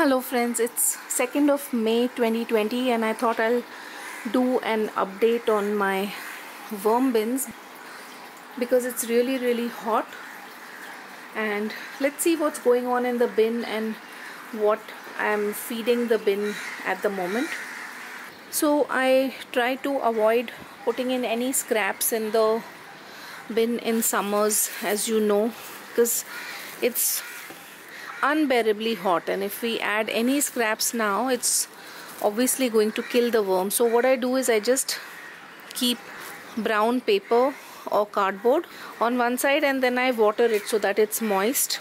Hello friends, it's 2nd of May 2020 and I thought I'll do an update on my worm bins because it's really hot, and let's see what's going on in the bin and what I'm feeding the bin at the moment. So I try to avoid putting in any scraps in the bin in summers, as you know, because it's unbearably hot, and if we add any scraps now, it's obviously going to kill the worm. So what I do is I just keep brown paper or cardboard on one side and then I water it so that it's moist.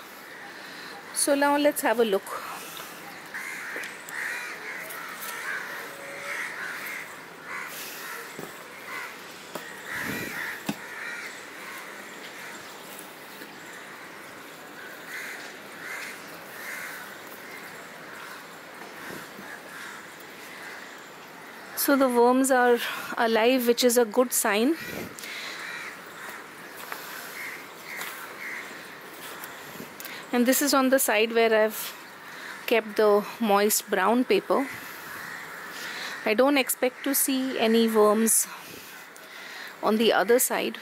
So now let's have a look. So the worms are alive, which is a good sign. And this is on the side where I've kept the moist brown paper. I don't expect to see any worms on the other side.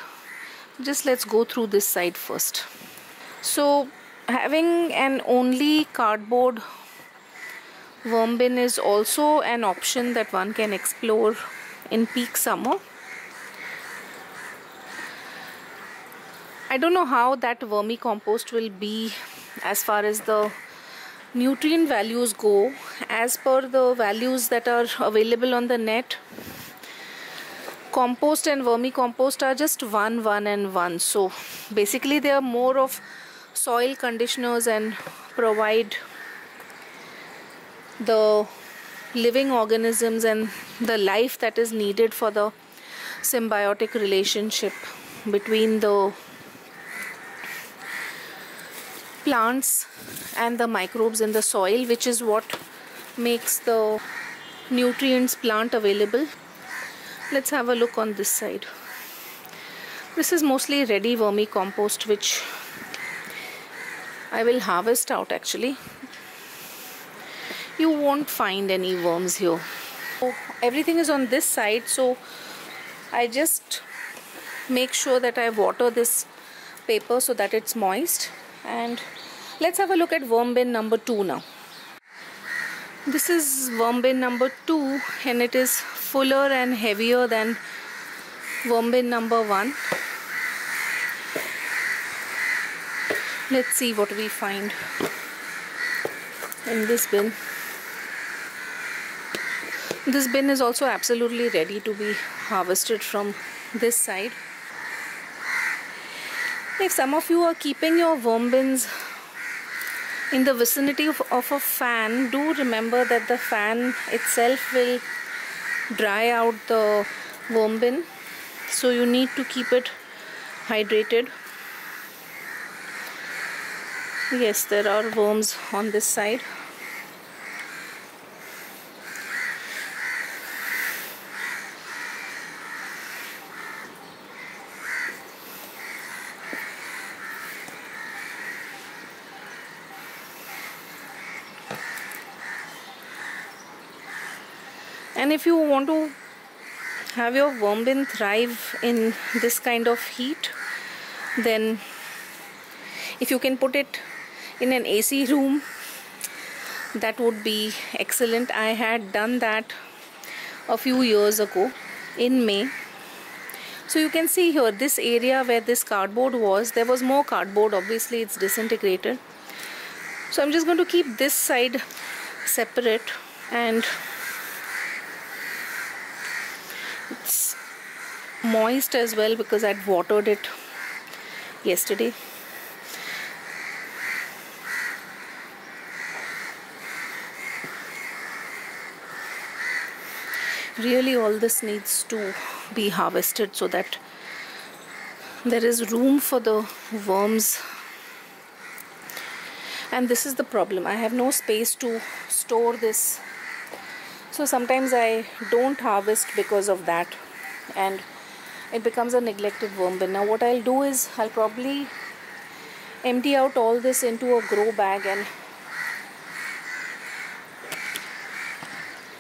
Just let's go through this side first. So having an only cardboard worm bin is also an option that one can explore in peak summer. I don't know how that vermicompost will be as far as the nutrient values go. As per the values that are available on the net, compost and vermicompost are just 1, 1 and 1. So basically they are more of soil conditioners and provide the living organisms and the life that is needed for the symbiotic relationship between the plants and the microbes in the soil, which is what makes the nutrients plant available. Let's have a look on this side. This is mostly ready vermicompost, which I will harvest out actually. You won't find any worms here. So everything is on this side, so I just make sure that I water this paper so that it's moist. And let's have a look at worm bin number 2 now. This is worm bin number 2 and it is fuller and heavier than worm bin number 1. Let's see what we find in this bin. This bin is also absolutely ready to be harvested from this side. If some of you are keeping your worm bins in the vicinity of a fan, do remember that the fan itself will dry out the worm bin. So you need to keep it hydrated. Yes, there are worms on this side. And if you want to have your worm bin thrive in this kind of heat, then if you can put it in an AC room, that would be excellent. I had done that a few years ago in May. So you can see here, this area where this cardboard was, there was more cardboard. Obviously it's disintegrated. So I'm just going to keep this side separate, and it's moist as well because I'd watered it yesterday. Really, all this needs to be harvested so that there is room for the worms. And this is the problem. I have no space to store this. So sometimes I don't harvest because of that, and it becomes a neglected worm bin. Now what I'll do is I'll probably empty out all this into a grow bag and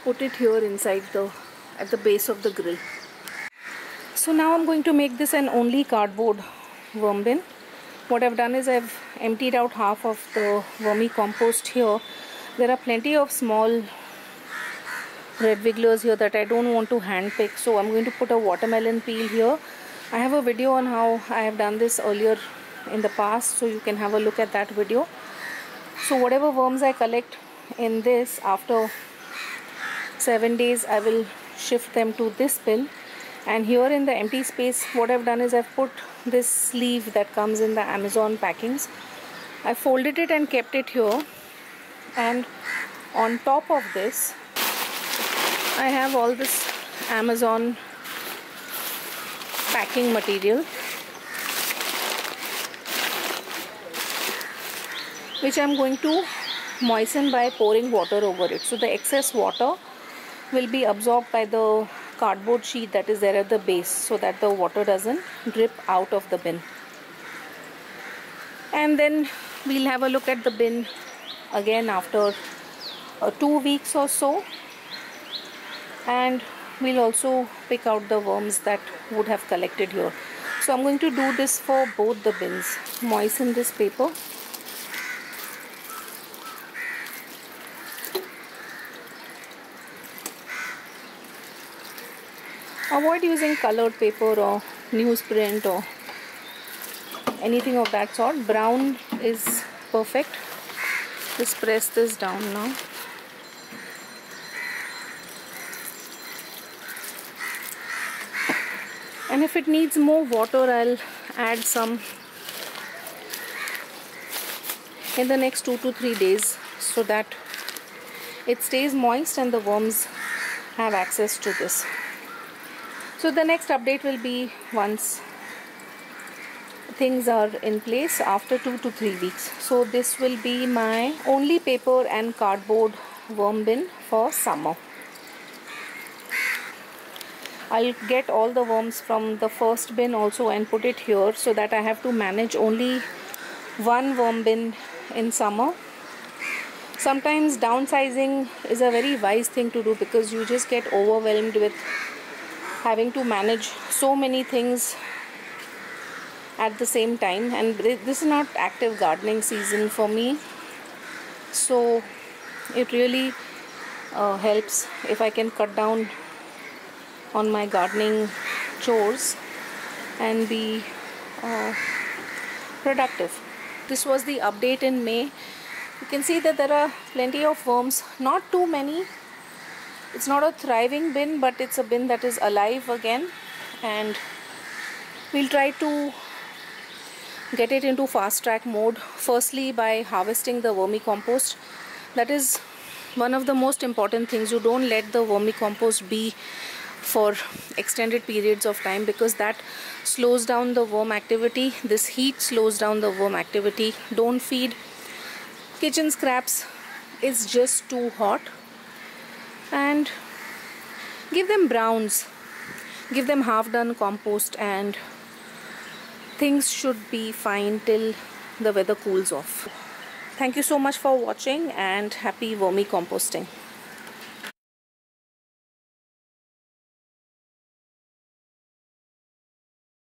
put it here inside at the base of the grill. So now I'm going to make this an only cardboard worm bin. What I've done is I've emptied out half of the vermicompost here. There are plenty of small red wigglers here that I don't want to hand pick, so I'm going to put a watermelon peel here. I have a video on how I have done this earlier in the past, so you can have a look at that video. So whatever worms I collect in this, after 7 days I will shift them to this bin. And here in the empty space, what I've done is I've put this sleeve that comes in the Amazon packings. I folded it and kept it here, and on top of this I have all this Amazon packing material, which I'm going to moisten by pouring water over it. So the excess water will be absorbed by the cardboard sheet that is there at the base, so that the water doesn't drip out of the bin. And then we'll have a look at the bin again after 2 weeks or so, and we'll also pick out the worms that would have collected here. So I'm going to do this for both the bins. Moisten this paper. Avoid using colored paper or newsprint or anything of that sort. Brown is perfect. Just press this down now. And if it needs more water, I'll add some in the next 2 to 3 days, so that it stays moist and the worms have access to this. So the next update will be once things are in place, after 2 to 3 weeks. So this will be my only paper and cardboard worm bin for summer. I'll get all the worms from the first bin also and put it here, so that I have to manage only one worm bin in summer. Sometimes downsizing is a very wise thing to do, because you just get overwhelmed with having to manage so many things at the same time, and this is not active gardening season for me, so it really helps if I can cut down on my gardening chores and be productive. This was the update in May. You can see that there are plenty of worms, not too many. It's not a thriving bin, but it's a bin that is alive again, and we'll try to get it into fast track mode, firstly by harvesting the vermicompost. That is one of the most important things. You don't let the vermicompost be for extended periods of time, because that slows down the worm activity. This heat slows down the worm activity. Don't feed kitchen scraps, it's just too hot. And give them browns, give them half done compost, and things should be fine till the weather cools off. Thank you so much for watching, and happy vermicomposting.